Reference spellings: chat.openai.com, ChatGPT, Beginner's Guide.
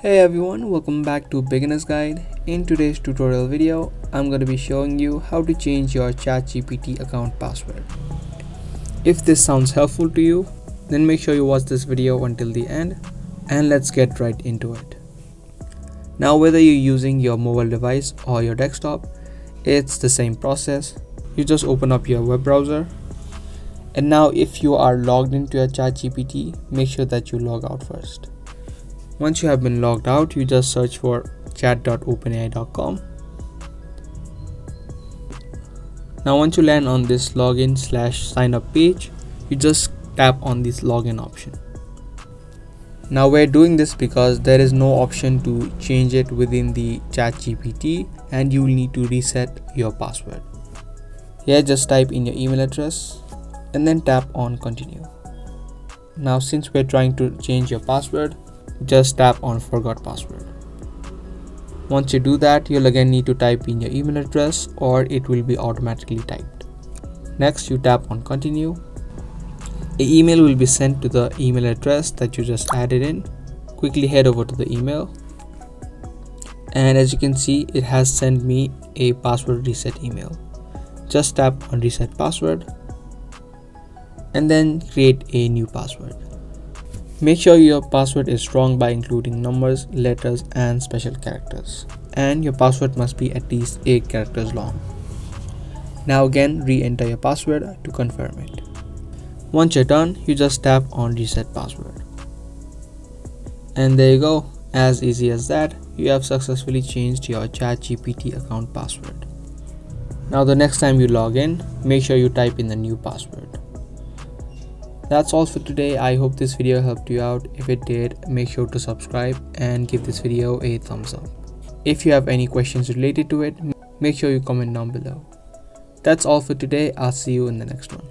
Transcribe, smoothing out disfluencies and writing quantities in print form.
Hey everyone, welcome back to Beginner's Guide. In today's tutorial video, I'm going to be showing you how to change your ChatGPT account password. If this sounds helpful to you, then make sure you watch this video until the end, and let's get right into it. Now, whether you're using your mobile device or your desktop, it's the same process. You just open up your web browser. And now if you are logged into your ChatGPT, make sure that you log out first. Once you have been logged out, you just search for chat.openai.com. Now once you land on this login/sign up page, you just tap on this login option. Now we're doing this because there is no option to change it within the ChatGPT and you will need to reset your password. Here just type in your email address and then tap on continue. Now since we're trying to change your password, just tap on forgot password. Once you do that, you'll again need to type in your email address or it will be automatically typed. Next, you tap on continue. An email will be sent to the email address that you just added in. Quickly head over to the email. And as you can see, it has sent me a password reset email. Just tap on reset password and then create a new password. Make sure your password is strong by including numbers, letters, and special characters. And your password must be at least 8 characters long. Now again, re-enter your password to confirm it. Once you're done, you just tap on reset password. And there you go, as easy as that, you have successfully changed your ChatGPT account password. Now the next time you log in, make sure you type in the new password. That's all for today. I hope this video helped you out. If it did, make sure to subscribe and give this video a thumbs up. If you have any questions related to it, make sure you comment down below. That's all for today. I'll see you in the next one.